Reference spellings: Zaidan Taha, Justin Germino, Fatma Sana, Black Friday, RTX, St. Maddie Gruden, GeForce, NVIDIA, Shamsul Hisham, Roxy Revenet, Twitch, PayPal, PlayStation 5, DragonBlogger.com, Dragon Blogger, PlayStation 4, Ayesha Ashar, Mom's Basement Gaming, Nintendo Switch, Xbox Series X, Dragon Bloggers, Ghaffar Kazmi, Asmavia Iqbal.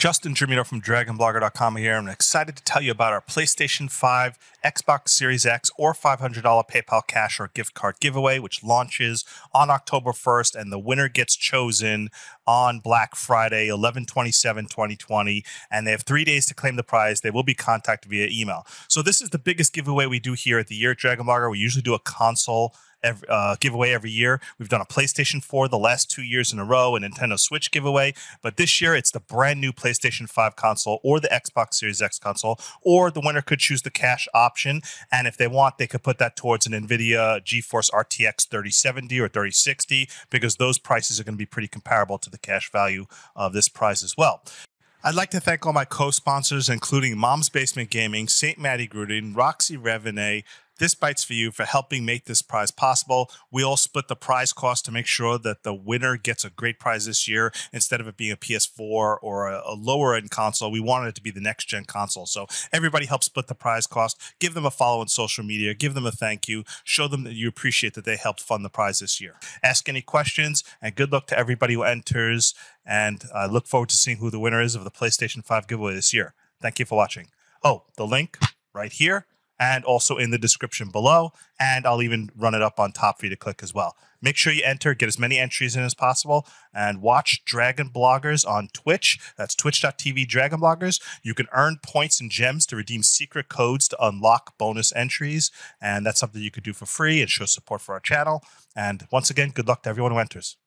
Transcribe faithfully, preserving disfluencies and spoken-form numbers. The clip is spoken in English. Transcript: Justin Germino from Dragon Blogger dot com here. I'm excited to tell you about our PlayStation five, Xbox Series X, or five hundred dollar PayPal cash or gift card giveaway, which launches on October first, and the winner gets chosen on Black Friday, eleven twenty-seven twenty twenty, and they have three days to claim the prize. They will be contacted via email. So this is the biggest giveaway we do here at the year at Dragon Blogger. We usually do a console Every, uh, giveaway every year. We've done a PlayStation four the last two years in a row, a Nintendo Switch giveaway, but this year it's the brand new PlayStation five console or the Xbox Series X console, or the winner could choose the cash option, and if they want, they could put that towards an NVIDIA GeForce R T X thirty seventy or thirty sixty, because those prices are going to be pretty comparable to the cash value of this prize as well. I'd like to thank all my co-sponsors, including Mom's Basement Gaming, Saint Maddie Gruden, Roxy Revenet, This Bites For You, for helping make this prize possible. We all split the prize cost to make sure that the winner gets a great prize this year. Instead of it being a P S four or a, a lower-end console, we wanted it to be the next-gen console. So everybody helps split the prize cost. Give them a follow on social media. Give them a thank you. Show them that you appreciate that they helped fund the prize this year. Ask any questions, and good luck to everybody who enters. And I look forward to seeing who the winner is of the PlayStation five giveaway this year. Thank you for watching. Oh, the link right here, and also in the description below, and I'll even run it up on top for you to click as well. Make sure you enter, get as many entries in as possible, and watch Dragon Bloggers on Twitch. That's twitch dot T V Dragon Bloggers. You can earn points and gems to redeem secret codes to unlock bonus entries, and that's something you could do for free and show support for our channel. And once again, good luck to everyone who enters.